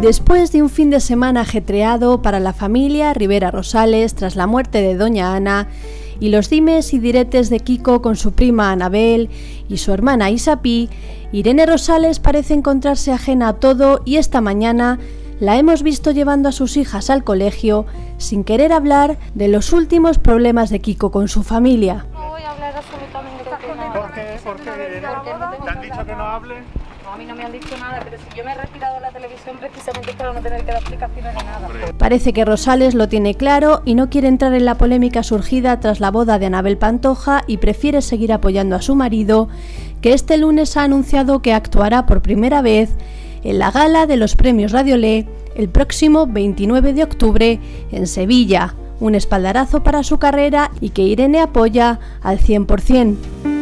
Después de un fin de semana ajetreado para la familia Rivera Rosales tras la muerte de Doña Ana y los dimes y diretes de Kiko con su prima Anabel y su hermana Isa P, Irene Rosales parece encontrarse ajena a todo y esta mañana la hemos visto llevando a sus hijas al colegio sin querer hablar de los últimos problemas de Kiko con su familia. No voy a hablar absolutamente de nada. ¿Por qué no te han dicho que no hable? A mí no me han dicho nada, pero si yo me he retirado de la televisión precisamente para no tener que dar explicaciones ni nada. Parece que Rosales lo tiene claro y no quiere entrar en la polémica surgida tras la boda de Anabel Pantoja y prefiere seguir apoyando a su marido, que este lunes ha anunciado que actuará por primera vez en la gala de los premios Radiolé el próximo 29 de octubre en Sevilla, un espaldarazo para su carrera y que Irene apoya al 100%.